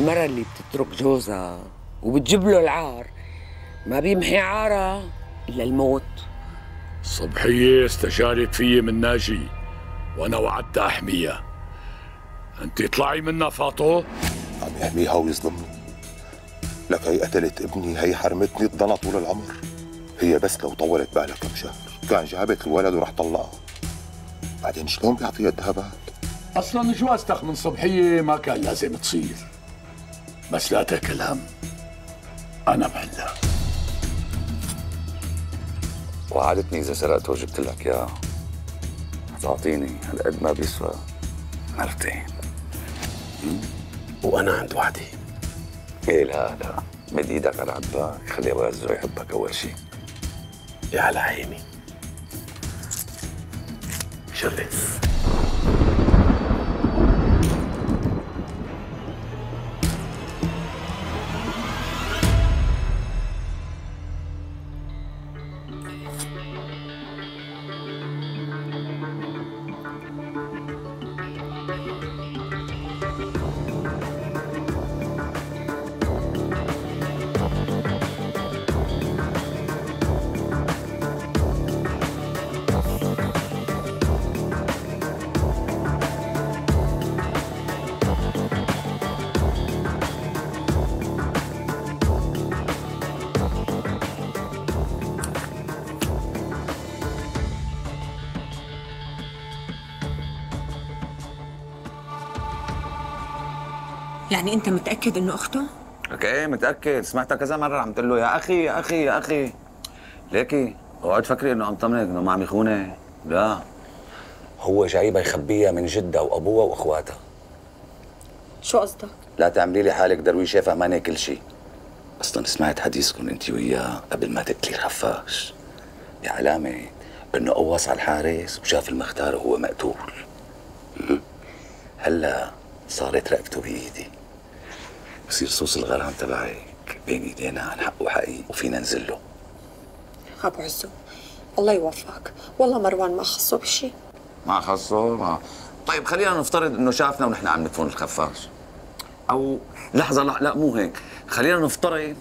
المرأة اللي بتترك جوزها وبتجيب له العار ما بيمحي عارها إلا الموت. صبحية استشارت فيي من ناجي وأنا وعدتها أحميها. أنت طلعي منها فاطو؟ عم يحميها ويظلمني. لك هي قتلت ابني، هي حرمتني الضنا طول العمر. هي بس لو طولت بالها كم شهر كان جابت الولد ورح طلقها. بعدين شلون بيعطيها الذهبات؟ أصلاً جوازتك من صبحية ما كان لازم تصير، بس لا تاكل هم، أنا محلها. وعدتني إذا سرقته وجبت لك إياه تعطيني هالقد ما بيسوى مرتين. وأنا عند وعدي. إيه لا لا، مد إيدك على عباك، خلي غزو يحبك أول شيء. يا على عيني. شرف. يعني أنت متأكد إنه أخته؟ لك إيه متأكد، سمعتها كذا مرة عم تقول له يا أخي يا أخي يا أخي. ليكي أوقات تفكري إنه عم طمنك إنه ما عم يخونك، لا. هو جايبها يخبيها من جدها وأبوها وأخواتها. شو قصدك؟ لا تعملي لي حالك درويشة فهمانة كل شيء. أصلاً سمعت حديثكم أنت وياه قبل ما تقتلي الخفاش. بعلامة إنه قوص على الحارس وشاف المختار وهو مقتول. هلا صارت رقبته بإيدي. بصير صوص الغرام تبعك بين ايدينا عن حقه حقي وفينا ننزل له. ابو عزو الله يوفقك، والله مروان ما خصه بشيء. ما خصه؟ ما. طيب خلينا نفترض انه شافنا ونحن عم ندفن الخفاش. او لحظه، لا مو هيك، خلينا نفترض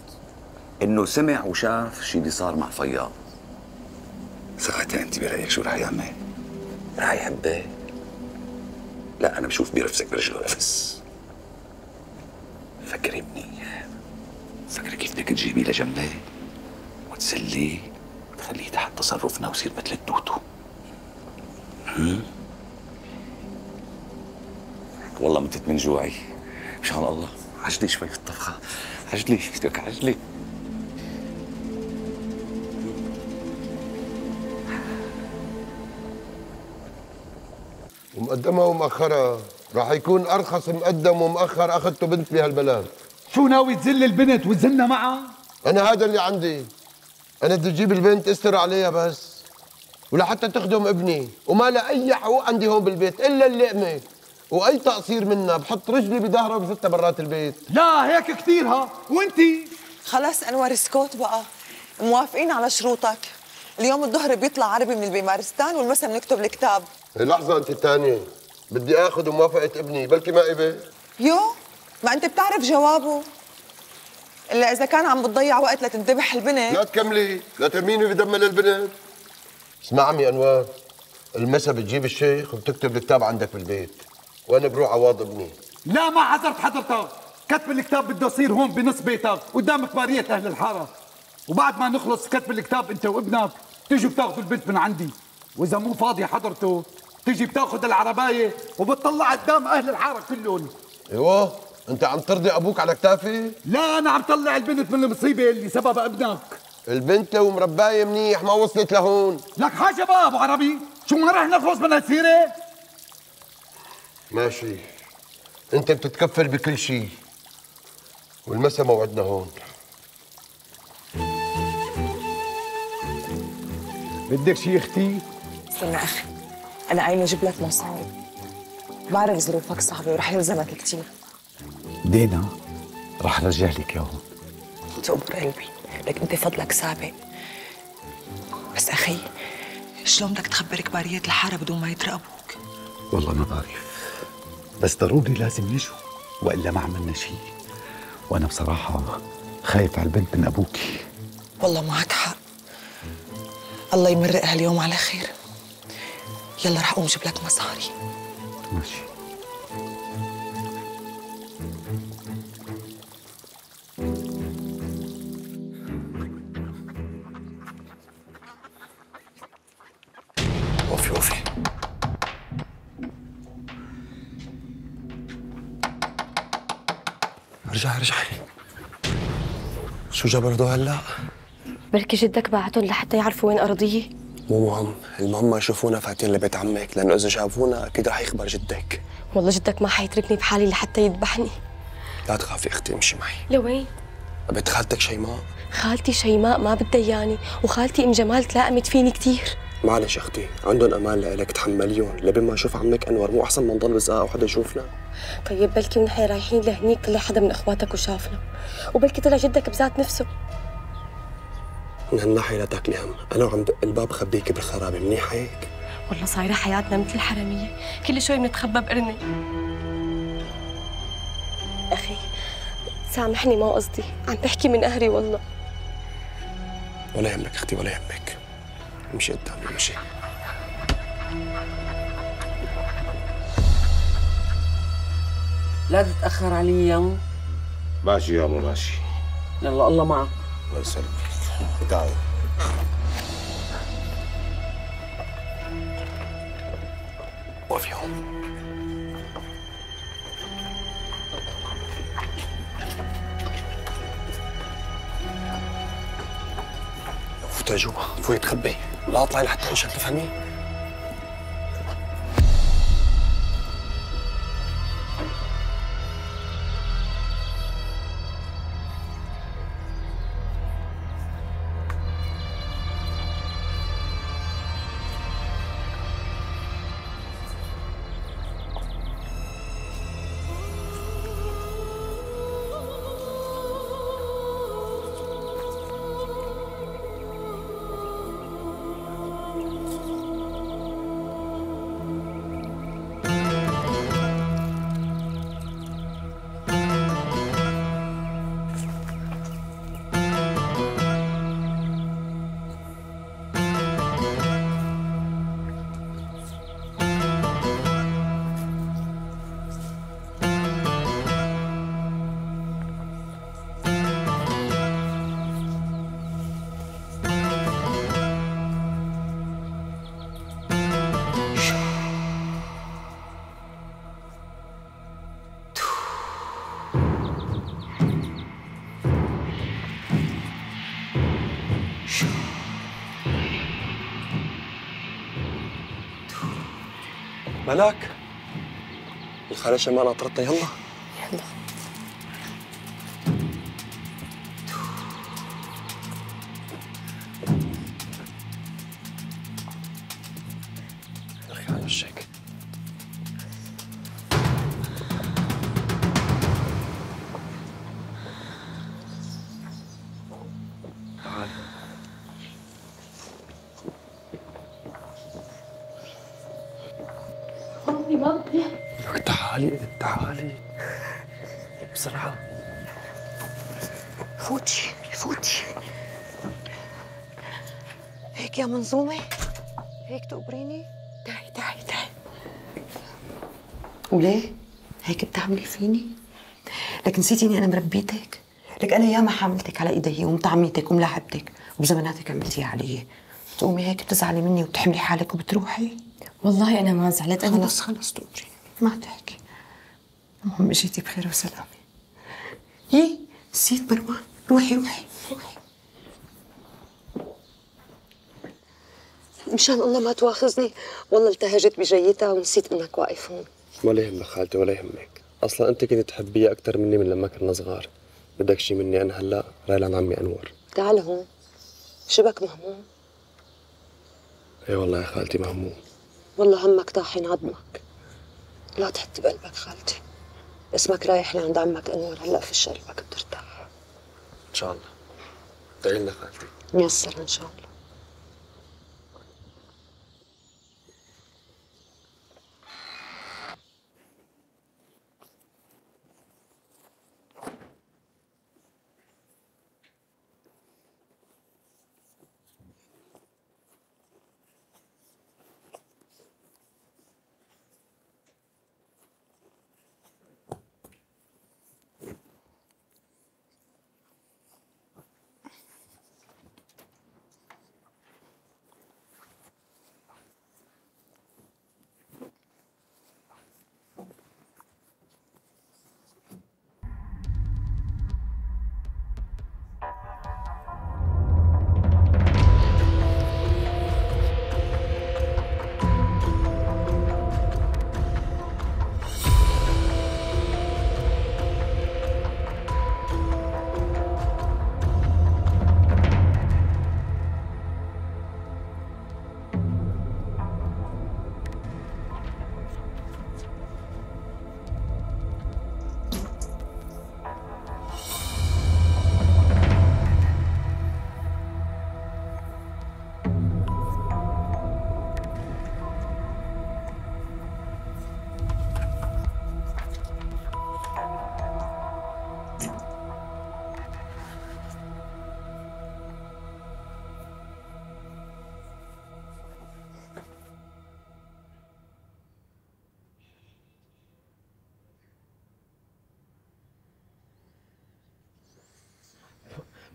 انه سمع وشاف الشيء اللي صار مع فياض. ساعتها انت برايك شو رح يعمل؟ رح يحبك؟ لا انا بشوف بيرفسك برجله قفص. فكري بنية، فكري كيف بدك تجيبيه لجنبك وتسليه وتخليه تحت تصرفنا ويصير مثل التوتو. والله متت من جوعي، مشان الله عجلي شوي في الطبخة، عجلي بدك عجلي. ومقدمها ومؤخرها راح يكون ارخص مقدم ومؤخر اخذته بنت بهالبلد. شو ناوي تذل البنت وتذلنا معها؟ انا هذا اللي عندي، انا بدي اجيب البنت استر عليها بس، ولحتى تخدم ابني، وما لها اي حقوق عندي هون بالبيت الا اللقمه، واي تقصير منها بحط رجلي بظهرها وبفتها برات البيت. لا هيك كثير ها، وانتي؟ خلاص انور اسكت بقى، موافقين على شروطك. اليوم الظهر بيطلع عربي من البيمارستان والمساء بنكتب الكتاب. لحظه انت الثانيه، بدي اخذ موافقة ابني، بلكي ما قبل. يو ما انت بتعرف جوابه، الا اذا كان عم بتضيع وقت لتنذبح البنت. لا تكملي، لا ترميني بدمل البنت. اسمع عمي انوار، المسا بتجيب الشيخ وبتكتب الكتاب عندك بالبيت، وانا بروح اعوض ابني. لا ما حضرت حضرتك، كتب الكتاب بده يصير هون بنص بيتك قدام كبارية اهل الحاره، وبعد ما نخلص كتب الكتاب انت وابنك تيجوا بتاخذوا البنت من عندي، واذا مو فاضيه حضرته تيجي بتاخذ العربايه وبتطلع قدام اهل الحاره كلهم. ايوه انت عم ترضي ابوك على كتافي؟ لا انا عم طلع البنت من المصيبه اللي سببها ابنك. البنت ومربايه منيح ما وصلت لهون. لك حاجه بقى ابو عربي، شو ما رح نخلص من هالسيره؟ ماشي، انت بتتكفل بكل شيء، والمسا موعدنا هون. بدك شي اختي؟ استنى اخي، أنا قايمة أجيب لك مصاري، بعرف ظروفك صعبة ورح يلزمك كثير. دينا رح رجع لك ياهم. أنت أمور قلبي، لك أنت فضلك سابق. بس أخي شلون بدك تخبر كبارية الحارة بدون ما يتراقبوك؟ والله ما بعرف، بس ضروري لازم يجوا، وإلا ما عملنا شيء. وانا بصراحه خايف على البنت من ابوكي. والله معاك حق، الله يمرقها اليوم على خير. يلا رح اقوم اجيب لك مصاري. ماشي. وقفي وقفي، ارجعي ارجعي. شو جبردوا هلا؟ بركي جدك بعتهم لحتى يعرفوا وين أرضية؟ مو مهم، المهم ما يشوفونا فاتين لبيت عمك، لأنه إذا شافونا أكيد رح يخبر جدك. والله جدك ما حيتركني بحالي لحتى يذبحني. لا تخافي أختي، امشي معي. لوين؟ بنت خالتك شيماء. خالتي شيماء ما بدها إياني، وخالتي أم جمال تلائمت فيني كثير. معلش أختي، عندهم أمان لإلك، تحمليهم لبين ما يشوف عمك أنور، مو أحسن ما نضل بزقاق وحدا يشوفنا؟ طيب بلكي ونحن رايحين لهنيك طلع حدا من إخواتك وشافنا، وبلكي طلع جدك بذات نفسه. من هالناحية لا تاكلي هم، أنا وعم دق الباب خبيكي بالخرابة، منيح هيك؟ والله صايرة حياتنا مثل الحرامية، كل شوي بنتخبى بقرنة. أخي سامحني، ما قصدي، عم بحكي من قهري والله. ولا يهمك أختي ولا يهمك، امشي قدامي امشي. لا تتأخر علي يا أمو. ماشي يا أمو ماشي. يلا الله معك. الله يسلمك. تعال. وقفي هون. فوتي جوا، فوتي تخبي، لا اطلعي لحتى انشف، تفهمي؟ ملاك الخالة شمال ناطرتنا، يلا يلا. ارخي عن وشك. تعال تعالي تعالي بسرعة. فوتي فوتي هيك يا منظومة، هيك تقبريني؟ تعي تعي تعي. وليه هيك بتعملي فيني؟ لك نسيتيني أنا مربيتك؟ لك أنا ياما حاملتك على إيدي ومطعميتك وملاعبتك، وبزماناتك عملتيها علي. بتقومي هيك بتزعلي مني وبتحملي حالك وبتروحي. والله أنا ما زعلت. أنا خلص خلص تقولي ما تحكي، المهم اجيتي بخير وسلامة. يي نسيت مروان، روحي روحي روحي. مشان الله ما تواخذني، والله التهجت بجيتها ونسيت انك واقف هون. ولا يهمك خالتي ولا يهمك، اصلا انت كنت تحبيها اكثر مني من لما كنا صغار. بدك شيء مني انا هلا؟ رايح لعند عمي انور. تعال هون، شبك مهموم؟ اي والله يا خالتي مهموم. والله همك طاحن عظمك، لا تحط بقلبك خالتي، اسمك رايح لعند عمك انور، هلا فش قلبك بترتاح ان شاء الله. ادعي لنا خالتي. ميسر ان شاء الله.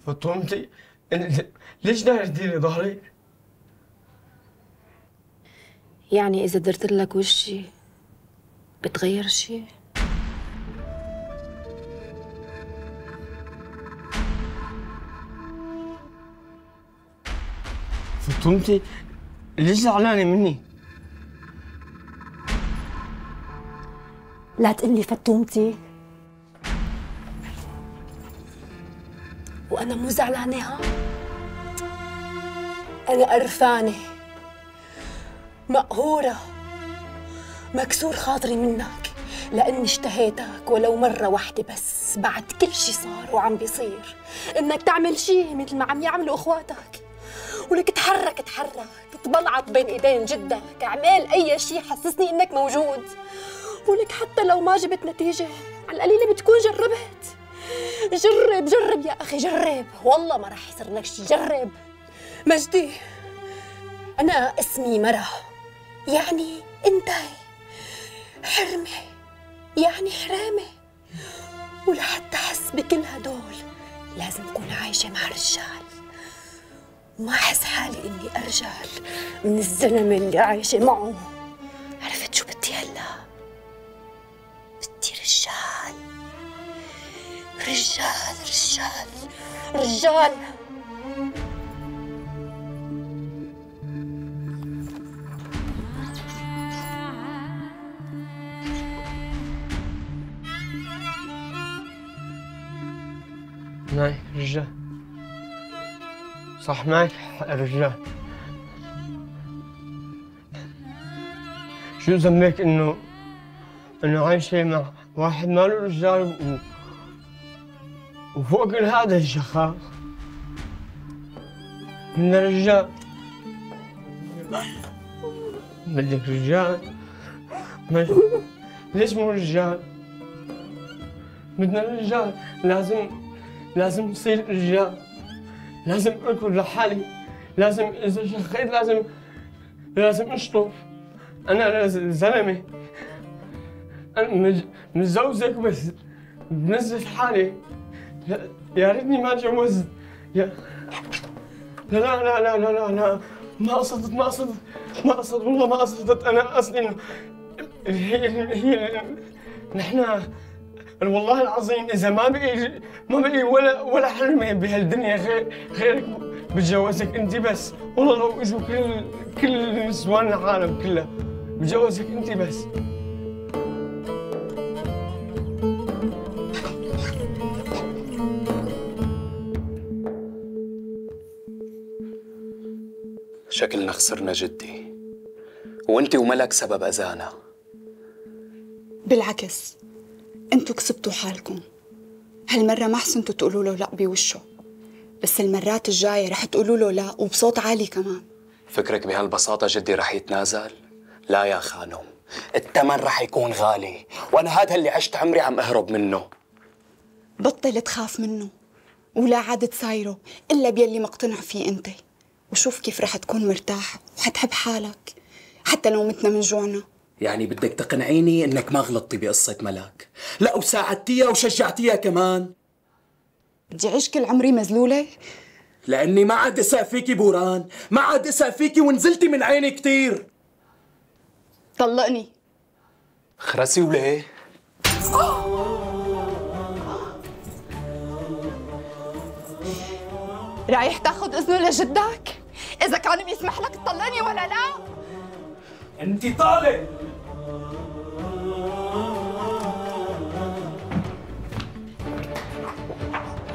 فطومتي ليش داير تديري ظهري؟ يعني إذا درت لك وشي بتغير شي؟ فطومتي ليش زعلانة مني؟ لا تقلي فطومتي وأنا مو زعلانة، ها؟ أنا قرفانة، مقهورة، مكسور خاطري منك لأني اشتهيتك ولو مرة واحدة بس بعد كل شي صار وعم بيصير، إنك تعمل شي مثل ما عم يعملوا إخواتك، ولك تحرك تحرك، تبلعط بين إيدين جدك، اعمل أي شي حسسني إنك موجود، ولك حتى لو ما جبت نتيجة على القليلة بتكون جربت. جرب جرب يا أخي جرب، والله ما راح يصير لك شي، جرب. مجدي أنا اسمي مرة، يعني انتهي، حرمة يعني حرامة، ولحتى أحس بكل هدول لازم أكون عايشة مع رجال، وما أحس حالي إني أرجل من الزلمة اللي عايشة معه. عرفت شو بدي هلا؟ بدي رجال رجال رجال رجال. معي رجال، صح معك حق الرجال. شو ذنبك انه عايشة مع واحد ماله رجال وفوق كل هذا الشخاص من الرجال؟ بدك رجال؟ ليش مو رجال؟ بدنا رجال، لازم نصير رجال، لازم أركض لحالي، لازم إذا شخيت لازم أشطب. أنا زلمة، أنا متزوجك بس بنزل حالي، يا ريتني ما تجوزت. لا لا لا لا لا لا، ما قصدت والله ما قصدت. انا اصلا هي نحن والله العظيم اذا ما بقي ولا حلمه بهالدنيا غيرك بتجوزك انت بس. والله لو اجوا كل نسوان العالم كلها بتجوزك انت بس. شكلنا خسرنا جدي، وانت وملك سبب اذانا. بالعكس، انتو كسبتوا حالكم هالمرة، ما حسنتوا تقولوا له لا بوشه، بس المرات الجاية رح تقولوا له لا وبصوت عالي كمان. فكرك بهالبساطة جدي رح يتنازل؟ لا يا خانم، الثمن رح يكون غالي، وانا هذا اللي عشت عمري عم اهرب منه. بطل تخاف منه ولا عاد تسايره الا بيلي مقتنع فيه انت، وشوف كيف رح تكون مرتاح وحتحب حالك حتى لو متنا من جوعنا. يعني بدك تقنعيني انك ما غلطتي بقصة ملاك؟ لا، وساعدتيها وشجعتيها كمان. بدي اعيش كل عمري مذلولة؟ لاني ما عاد اسق فيكي بوران، ما عاد اسق فيكي ونزلتي من عيني كثير. طلقني خرسي وليه؟ رايح تاخذ اذنه لجدك؟ إذا كان بيسمح لك تطلقني ولا لا؟ أنتِ طالق!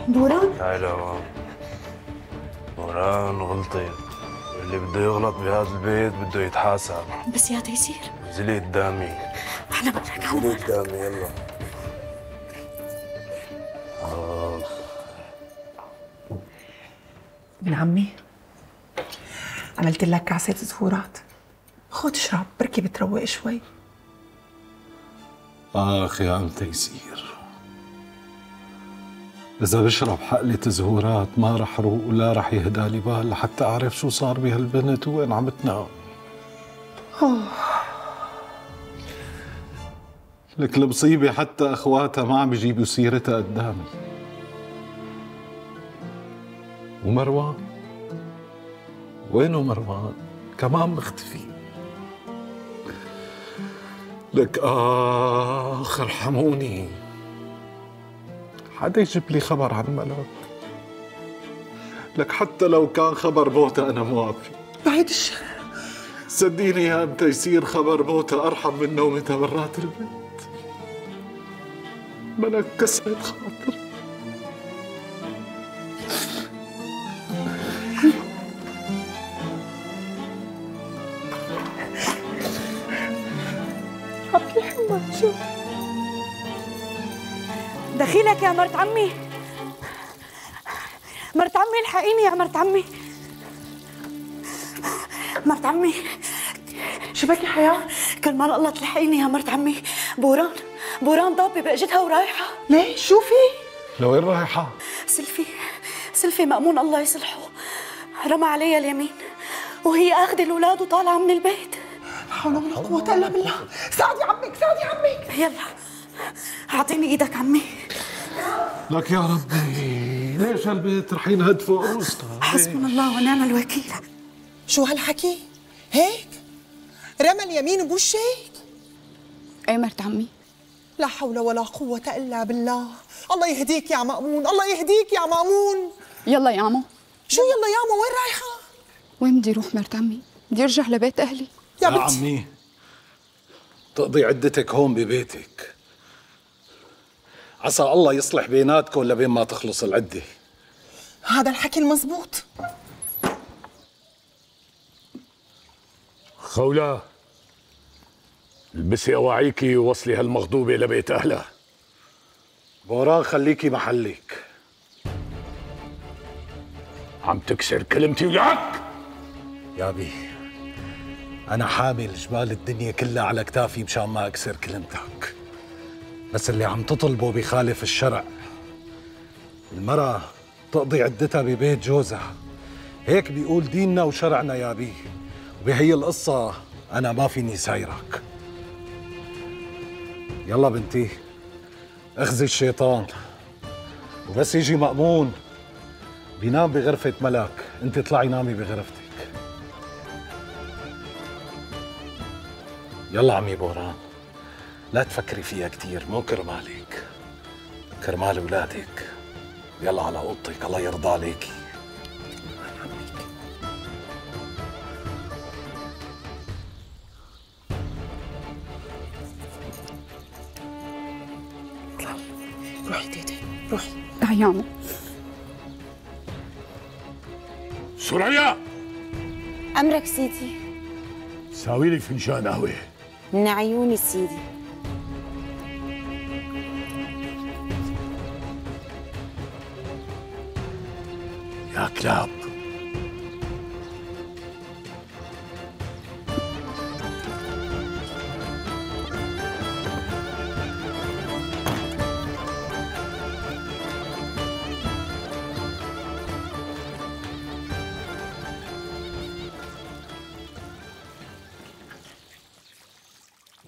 بوران؟ هلا مام. بوران غلطت، واللي بده يغلط بهذا البيت بده يتحاسب. بس يا تيسير انزلي قدامي، أنا بدك انزلي قدامي. يلا ابن عمي، عملت لك كعسة زفورات، خذ اشرب بركي بتروق شوي. اخ يا عم تيسير، اذا بشرب حقلة زهورات ما رح روق ولا رح يهدى لي بال لحتى اعرف شو صار بهالبنت وين عم تنام. لك المصيبة حتى اخواتها ما عم يجيبوا سيرتها قدامي. ومروان وينه مروان؟ كمان مختفي. لك آخ ارحموني، حدا يجيب لي خبر عن ملك. لك حتى لو كان خبر موته أنا موافق. بعيد الشر، صدقيني يا أمتى يصير خبر موته أرحم من نومتها برات البيت. ملك كسرت خاطر. عبد الحمد شو دخيلك يا مرت عمي؟ مرت عمي الحقيني يا مرت عمي، مرت عمي. شبكي حياة؟ كرمال الله تلحقيني يا مرت عمي. بوران، بوران ضابة بأجتها ورايحة. ليه؟ شو في؟ لوين رايحة؟ سلفي، سلفي مأمون الله يصلحه رمى عليها اليمين وهي آخذة الأولاد وطالعة من البيت. لا حول ولا قوة إلا بالله. ساعدي عمك، ساعدي عمك. يلا أعطيني إيدك عمي. لك يا ربي ليش هالبيت رحين هد فوق روسنا؟ حسبنا الله ونعم الوكيل. شو هالحكي؟ هيك؟ رمى اليمين بوش هيك؟ اي مرت عمي. لا حول ولا قوة إلا بالله. الله يهديك يا مأمون، الله يهديك يا مأمون. يلا يا عمو. شو يلا يا عمو؟ وين رايحة؟ وين بدي روح مرت عمي؟ بدي ارجع لبيت أهلي. يا بنتي عمي تقضي عدتك هون ببيتك، عسى الله يصلح بيناتكم لبين ما تخلص العدة. هذا الحكي المزبوط. خولة البسي أواعيكي ووصلي هالمغضوبة لبيت أهلها. بوران خليكي محلك. عم تكسر كلمتي وياك يا بي. أنا حامل جبال الدنيا كلها على كتافي مشان ما أكسر كلمتك، بس اللي عم تطلبه بخالف الشرع. المرأة تقضي عدتها ببيت جوزها، هيك بيقول ديننا وشرعنا يا بي، وبهي القصة أنا ما فيني سايرك. يلا بنتي اخذي الشيطان، وبس يجي مأمون بينام بغرفة ملاك، أنت اطلعي نامي بغرفتك. يلا عمي بوران لا تفكري فيها كثير، مو كرمالك، كرمال اولادك. يلا على اوضتك، الله يرضى عليكي. اطلعي روحي تيتي، روحي. تعي يا عمو. سرية. امرك سيدي. ساوي لي فنجان قهوة. من عيوني سيدي. يا كلاب.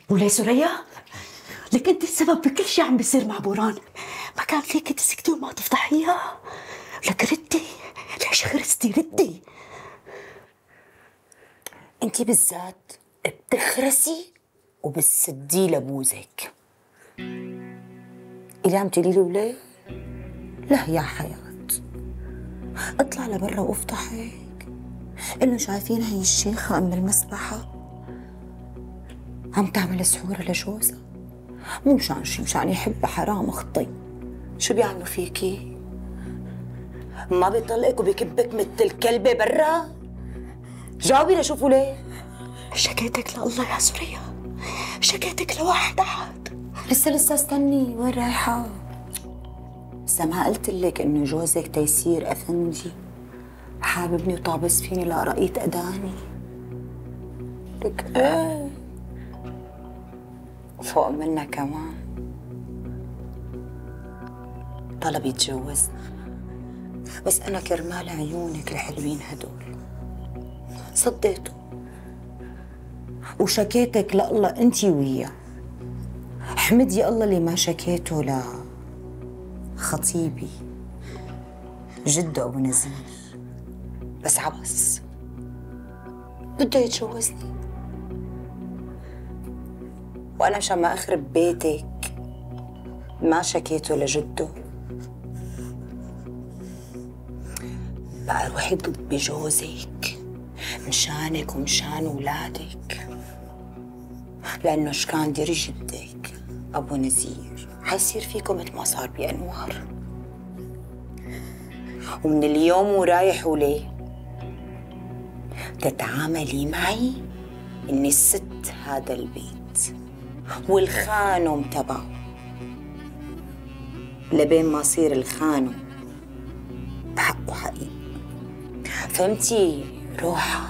ولي سوريا لك انت السبب بكل شيء عم بيصير مع بوران. ما كان فيك تسكتي وما تفضحيها؟ لك ردي، ليش خرستي؟ ردي انت بالذات بتخرسي وبتسدي لبوزك. اللي عم تقولي له ليه؟ لا يا حياة اطلع لبرا وافتح هيك، انه شايفين هي الشيخة ام المسبحة عم تعمل سحور لجوزها، مو مشان شي، مشان يحبها. حرام اختي شو بيعملوا فيكي؟ ما بيطلقك وبيكبك مثل الكلبه برا؟ جاوبي لشوفوا ليه. شكيتك لله يا سوريا، شكيتك لواحد احد. لسه استني. وين رايحه؟ لسه ما قلت لك انه جوزك تيسير افندي حاببني وطابس فيني لقرايه اذاني؟ لك ايه فوق منا كمان طلب يتجوزنا، بس أنا كرمال عيونك الحلوين هدول صديته وشكيتك لله أنت وياه. حمد يا الله اللي ما شكيته لخطيبي جده أبو نذير. بس عبس بده يتجوزني، وأنا مشان ما أخرب بيتك ما شكيته لجده. بقى روحي ضبي جوزك مشانك ومشان ولادك، لأنه شكاندر جدك أبو نذير حيصير فيكم مثل ما صار بأنوار. ومن اليوم ورايح وليه تتعاملي معي إني ست هذا البيت والخانم تبعه، لبين ما صير الخانم بحقه حقيقي. فهمتي روحة؟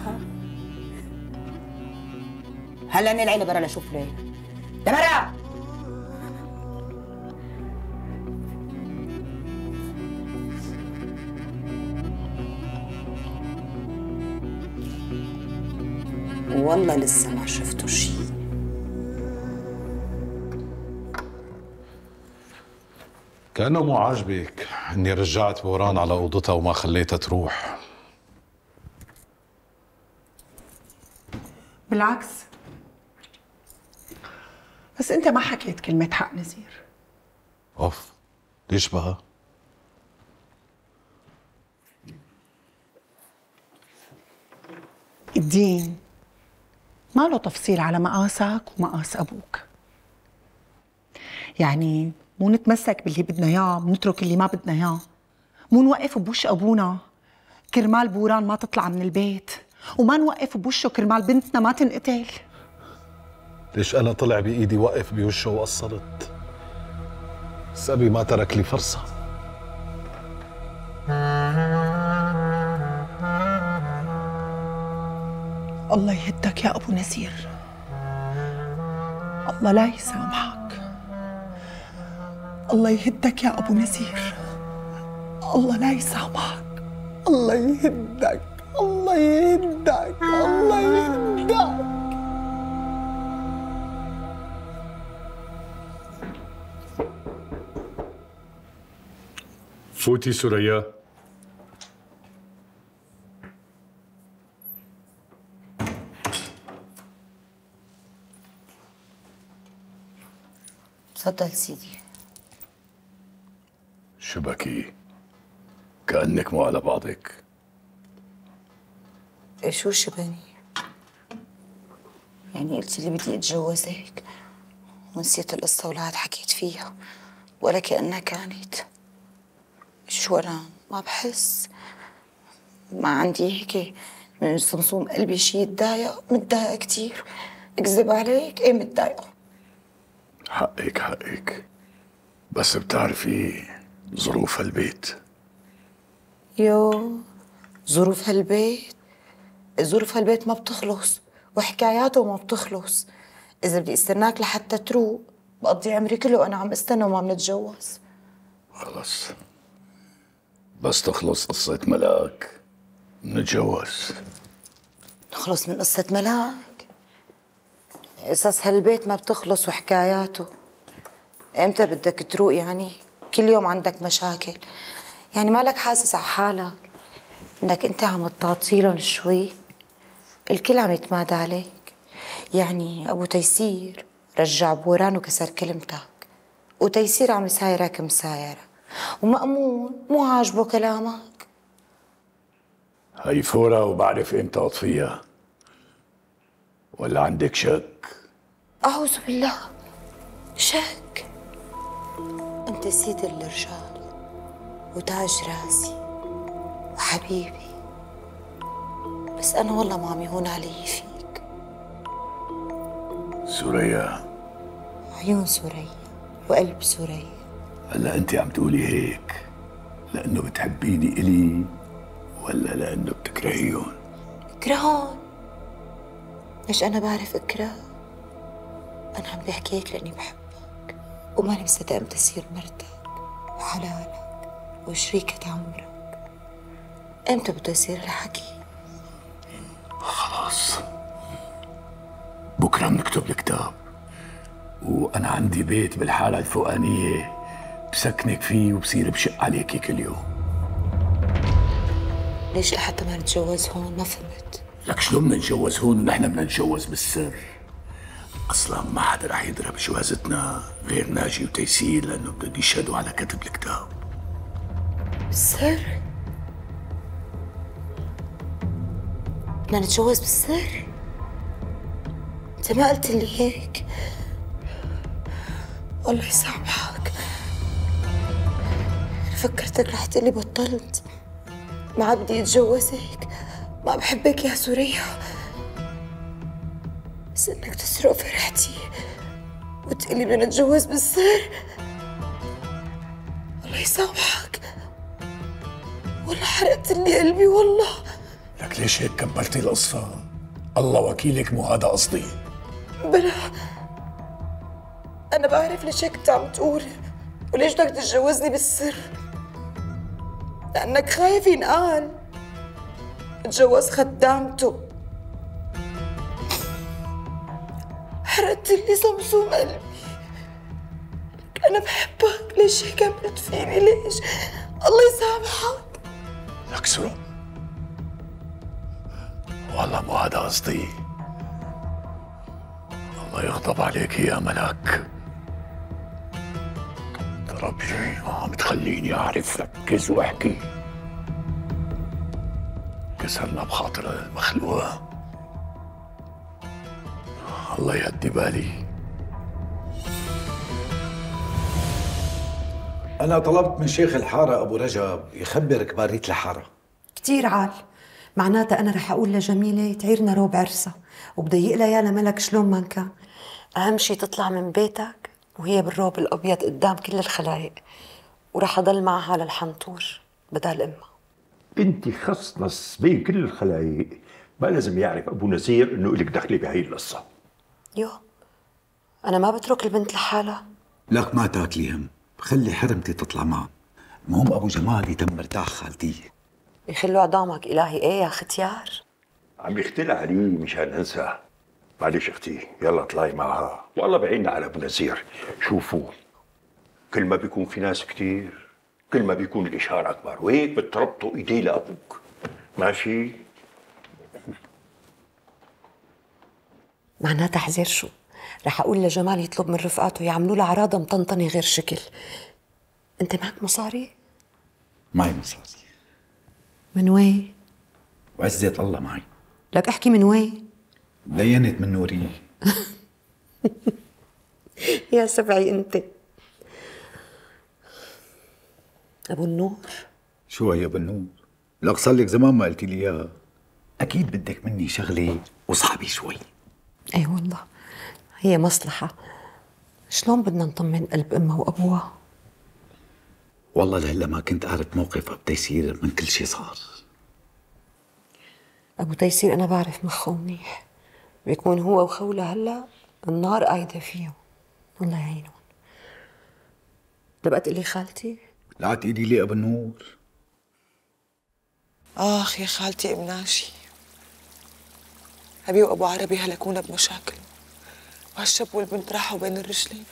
هلا نلعي لبرا لشوف ليه. لبرا والله لسه ما شفتوا شيء. كأنه مو عاجبك اني رجعت بوران على اوضتها وما خليتها تروح. بالعكس، بس انت ما حكيت كلمة حق نذير. اوف، ليش بقى؟ الدين ما له تفصيل على مقاسك ومقاس أبوك. يعني مو نتمسك باللي بدنا إياه، بنترك اللي ما بدنا إياه، مو نوقف بوش أبونا كرمال بوران ما تطلع من البيت، وما نوقف بوشه كرمال بنتنا ما تنقتل. ليش أنا طلع بإيدي وقف بوشه وقصرت؟ بس أبي ما ترك لي فرصة. الله يهدك يا أبو نذير، الله لا يسامحك. الله يهدك يا أبو نذير، الله لا يسامحك. الله يهدك، الله يهدك، الله يهدك. فوتي سوريا. تفضل سيدي. شو بكي؟ كأنك مو على بعضك. شو شباني؟ يعني قلت لي بدي اتجوزك ونسيت القصة ولا عاد حكيت فيها ولا كأنها كانت. شو أنا ما بحس؟ ما عندي هيك من صمصوم قلبي شي يتضايق؟ متضايقة كتير. أكذب عليك؟ إيه متضايقة. حقك حقك، بس بتعرفي ظروف هالبيت. يو ظروف هالبيت، ظروف هالبيت ما بتخلص وحكاياته ما بتخلص. إذا بدي استناك لحتى تروق بقضي عمري كله وأنا عم استنى وما بنتجوز. خلص بس تخلص قصة ملاك بنتجوز. نخلص من قصة ملاك؟ قصص هالبيت ما بتخلص وحكاياته. امتى بدك تروق؟ يعني كل يوم عندك مشاكل، يعني مالك حاسس على حالك انك انت عم تعطيلهم شوي؟ الكل عم يتمادى عليك. يعني ابو تيسير رجع بوران وكسر كلمتك، وتيسير عم يسايرك مسايره، ومأمون مو عاجبه كلامك. هي فورة وبعرف امتى اطفيها. ولا عندك شك؟ أعوذ بالله، شك؟ أنت سيد الرجال وتاج راسي وحبيبي، بس أنا والله ما عم يهون علي فيك. سوريا، عيون سوريا وقلب سوريا. هلا أنت عم تقولي هيك لأنه بتحبيني إلي ولا لأنه بتكرهيهم؟ بكرههم. ليش أنا بعرف أكره؟ أنا عم بحكيك لأني بحبك وماني مصدقة إمتى تصير مرتك وحلالك وشريكة عمرك. إمتى بده يصير الحكي؟ خلاص بكرة بنكتب الكتاب، وأنا عندي بيت بالحالة الفوقانية بسكنك فيه وبصير بشق عليكي كل يوم. ليش لحتى ما نتجوز هون؟ ما فهمت. لك شلون بدنا نتجوز هون ونحن بدنا نتجوز بالسر؟ اصلا ما حدا رح يدرى بجوازتنا غير ناجي وتيسير لانه بدهم يشهدوا على كتب الكتاب. بالسر؟ بدنا نتجوز بالسر؟ انت ما قلت لي هيك؟ الله يسامحك. فكرتك رح تقلي بطلت. ما عاد بدي اتجوزك. ما بحبك يا سوريا. بس انك تسرق فرحتي وتقلي بدنا نتجوز بالسر. الله يسامحك. والله حرقت لي قلبي والله. لك ليش هيك كبرتي القصة؟ الله وكيلك مو هذا قصدي. بلا أنا بعرف ليش هيك كنت عم تقول وليش بدك تتجوزني بالسر. لأنك خايف ينقال اتجوز خدامته. حرقت لي صمصوم قلبي. لك أنا بحبك، ليش هيك عملت فيني؟ ليش؟ الله يسامحك. لك سرى والله مو هذا قصدي. الله يغضب عليك يا ملك. ربي ما عم تخليني اعرف. ركز واحكي. كسرنا بخاطر المخلوقه. الله يهدي بالي. انا طلبت من شيخ الحاره ابو رجب يخبر كباريه الحاره. كثير عال، معناتها انا رح اقول لجميله تعيرنا روب عرسها وبضيق لها يا لملك شلون ما كان. اهم شيء تطلع من بيتك وهي بالروب الابيض قدام كل الخلايق، وراح اضل معها للحنطور بدل امها. بنتي خصنص بين كل الخلايق، ما لازم يعرف ابو نذير انه الك دخله بهي القصه. يو انا ما بترك البنت لحالها. لك ما تاكلي هم، خلي حرمتي تطلع معه. المهم ابو جمال يتم مرتاح خالتي. يخلوا عظامك الهي. ايه يا ختيار؟ عم يختلع علي مشان انساه. معلش اختي، يلا اطلعي معها، والله بعيننا على ابو نذير. شوفوا كل ما بيكون في ناس كثير كل ما بيكون الاشاره اكبر، وهيك بتربطوا ايديه لابوك. ماشي؟ معناتها حذر شو؟ رح اقول لجمال يطلب من رفقاته يعملوا له عراضه مطنطنه غير شكل. انت معك مصاري؟ معي مصاري. من وين؟ وعزة الله معي. لك احكي من وين؟ دينت من نوري. يا سبعي انت. ابو النور؟ شو هي ابو النور؟ لك صار لك زمان ما قلتي لي اياها. اكيد بدك مني شغله وصحبي شوي. اي والله هي مصلحه. شلون بدنا نطمن قلب امها وابوها؟ والله لهلا ما كنت اعرف موقف ابو تيسير من كل شيء صار. ابو تيسير انا بعرف مخه منيح. بيكون هو وخوله هلا النار قايده فيهم. الله يعينهم. تبقى تقلي خالتي؟ لا تقلي لي ابو النور. اخ يا خالتي ام ناجي. ابي وابو عربي هلكونا بمشاكل، وهالشب والبنت راحوا بين الرجلين.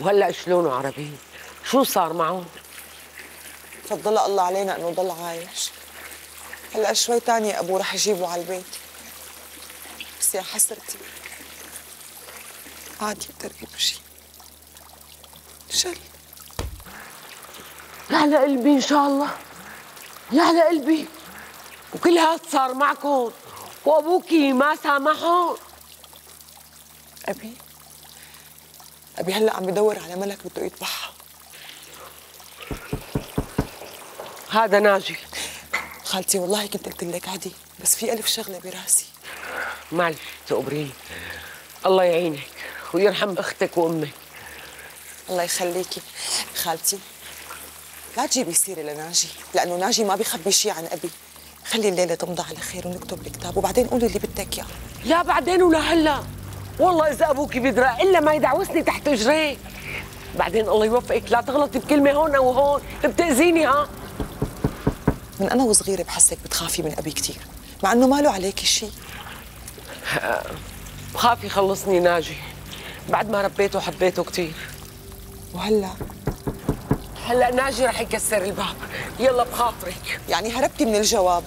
وهلا شلون عربي؟ شو صار معه؟ فضل الله علينا انه ضل عايش. هلا شوي تاني ابوه رح يجيبه على البيت. بس يا حسرتي عاد يقدر يمشي. شل يعلى قلبي ان شاء الله. يعلى قلبي. وكل هاد صار معكم وابوكي ما سامحهم. ابي هلا عم بدور على ملك بده يذبحها. هذا ناجي. خالتي والله كنت قلت لك عادي، بس في ألف شغله براسي. معلش تقبريني. الله يعينك ويرحم اختك وامك. الله يخليكي خالتي. لا تجيبي سيره لناجي، لانه ناجي ما بيخبي شيء عن ابي. خلي الليله تمضى على خير ونكتب الكتاب وبعدين قولي اللي بدك اياه. لا بعدين ولا هلا. والله اذا ابوكي بيدرى الا ما يدعوسني تحت اجريه. بعدين الله يوفقك، لا تغلطي بكلمه هون او هون بتاذيني. ها من أنا وصغيرة بحسك بتخافي من أبي كتير، مع إنه ما له عليكي شيء. بخاف يخلصني ناجي، بعد ما ربيته وحبيته كتير. وهلا هلا ناجي رح يكسر الباب، يلا بخاطرك. يعني هربتي من الجواب.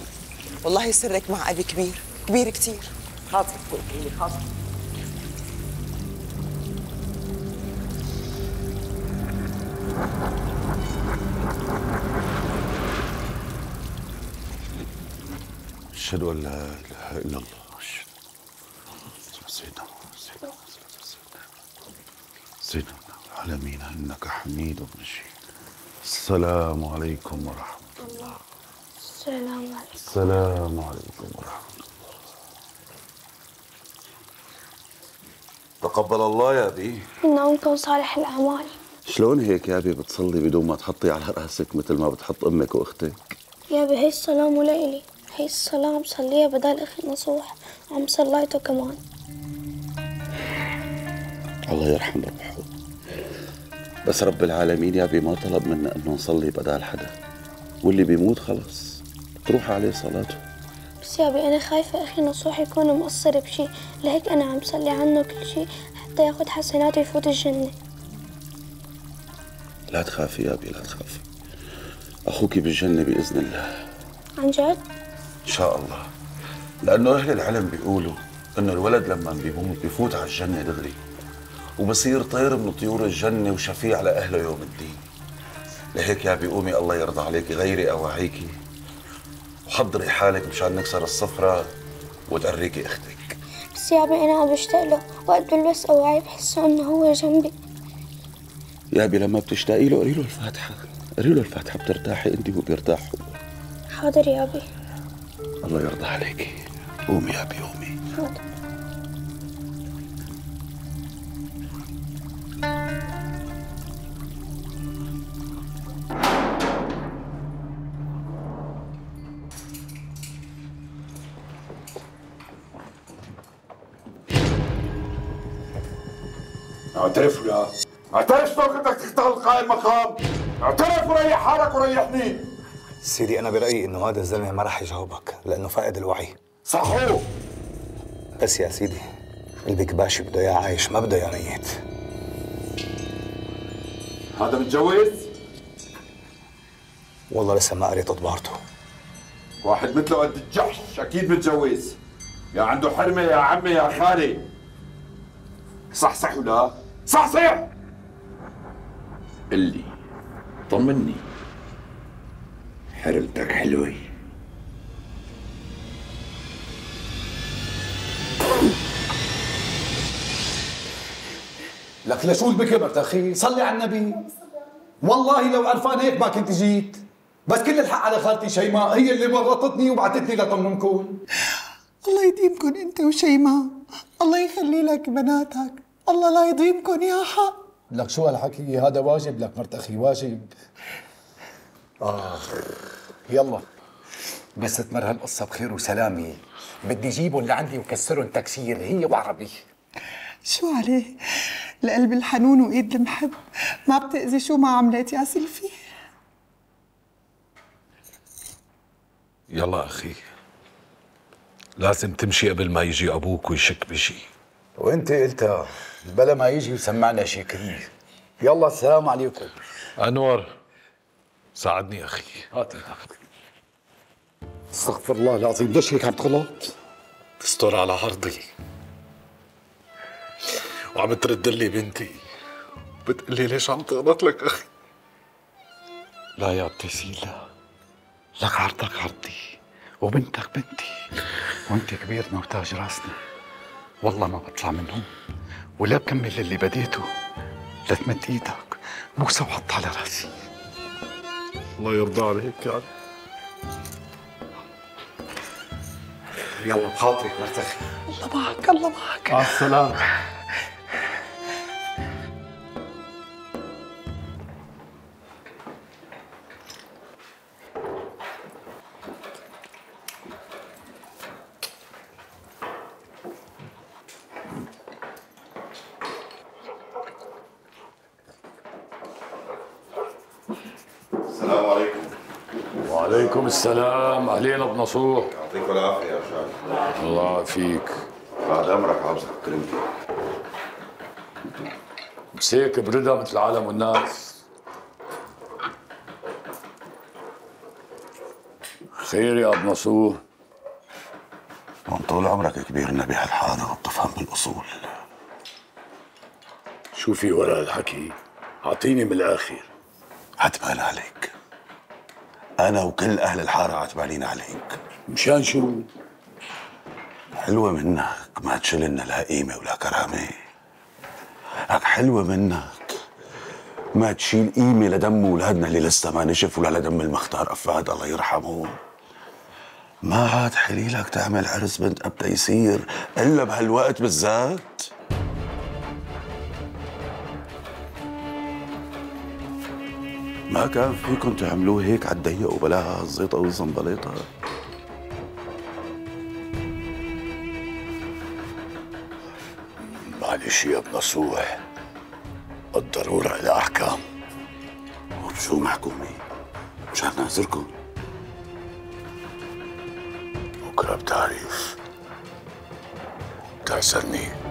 والله سرك مع ابي كبير، كبير كثير. خاطرك تركيني، خاطرك. أشهد أن لا إله إلا الله. أشهد سيدنا سيدنا سيدنا العالمين إنك حميد مجيد. السلام عليكم ورحمة الله. السلام عليكم. السلام عليكم ورحمة الله. تقبل الله يا أبي. إنك صالح الأعمال. شلون هيك يا أبي بتصلي بدون ما تحطي على رأسك مثل ما بتحط أمك وأختك؟ يا أبي هي السلام لإلي. هي الصلاة عم صليها بدال أخي نصوح، عم صليته كمان. الله يرحم ربحه. بس رب العالمين يا أبي ما طلب منا إنه نصلي بدال حدا، واللي بيموت خلص بتروح عليه صلاته. بس يا أبي أنا خايفة أخي نصوح يكون مقصر بشي، لهيك أنا عم صلي عنه كل شي حتى ياخد حسناته ويفوت الجنة. لا تخافي يا أبي، لا تخافي، أخوك بالجنة بإذن الله. عن جد؟ إن شاء الله، لأنه أهل العلم بيقولوا إنه الولد لما بيموت بفوت على الجنة دغري، وبصير طير من طيور الجنة وشفيع لأهله يوم الدين. لهيك يا بيقومي الله يرضى عليك غيري أواعيكي وحضري حالك مشان نكسر الصفرة وتقريكي أختك. بس يا أبي أنا عم بشتاق له، وقت بلبس أواعي بحسه إنه هو جنبي. يا أبي لما بتشتاقي له قري له الفاتحة، قري له الفاتحة بترتاحي أنت وبيرتاح هو. حاضر يا أبي. الله يرضى عليك. قومي يا أبي قومي. حاضر. اعترف له، اعترف لو بدك تختلق هاي المقام، اعترف وريح حالك وريحني. سيدي أنا برأيي إنه هذا الزلمة ما راح يجاوبك لأنه فاقد الوعي. صح هو. بس يا سيدي قلبك باشي بده إياه عايش، ما بده إياه ميت. هذا متجوز؟ والله لسه ما قريت أطبارته. واحد مثله قد الجحش أكيد متجوز، يا عنده حرمة يا عمي يا خالي. صح صح ولا؟ صح صح. اللي طمني حرمتك حلوة. لك لشو بكبرت اخي؟ صلي على النبي. والله لو عرفان هيك ما كنت جيت، بس كل الحق على خالتي شيماء، هي اللي ورطتني وبعتتني لطمنكم. الله يديمكم انت وشيماء، الله يخلي لك بناتك، الله لا يديمكم يا حق. لك شو هالحكي هذا؟ واجب لك مرت اخي، واجب. يلا بس تمر هالقصة بخير وسلامة. بدي جيبهم لعندي وكسرهم تكسير، هي وعربي. شو عليه؟ القلب الحنون وإيد المحب ما بتأذي شو ما عملت يا سلفي. يلا أخي لازم تمشي قبل ما يجي أبوك ويشك بشي. وأنت قلتها بلا ما يجي وسمعنا شي كريه. يلا السلام عليكم. أنور ساعدني اخي. هات استغفر الله العظيم، ليش هيك عم تغلط؟ تستر على عرضي وعم ترد لي بنتي، بتقول لي ليش عم تغلط لك اخي؟ لا يا ابتسيلة، لك عرضك عرضي وبنتك بنتي، وانت كبير وتاج راسنا. والله ما بطلع منهم ولا بكمل اللي بديته. لا تمد ايدك، بوسه وحط على راسي. الله يرضى عليك يعني. يلا بخاطرك مرتخي. الله معك الله معك. مع السلامة. السلام عليكم. وعليكم السلام. أهلين أبو نصوح. يعطيكم العافية يا شعبي. الله يعافيك. بعد أمرك عاوزك كرمتي. مسيك بردها مثل العالم والناس. خير يا ابو نصور؟ وانت طول عمرك كبير نبيح الحاله وبتفهم بالاصول. شو في وراء الحكي؟ اعطيني من الاخر. عتبان عليك انا وكل اهل الحاره، عتبانين عليك. مشان شو؟ حلوه منك ما تشيل لنا لا قيمه ولا كرامه. لك حلوه منك ما تشيل قيمه لدم اولادنا اللي لسه ما نشف، ولا لدم المختار افاد الله يرحمه. ما عاد حليلك تعمل عرس بنت ابتا يصير الا بهالوقت بالذات. ما كان فيكم تعملوه هيك على الضيق وبلا هالزيطه والزنبليطه. معلش يا ابن نصوح، الضروره لها احكام. وبشو محكومي؟ مشان نعذركم بكره بتعرف بتعسرني.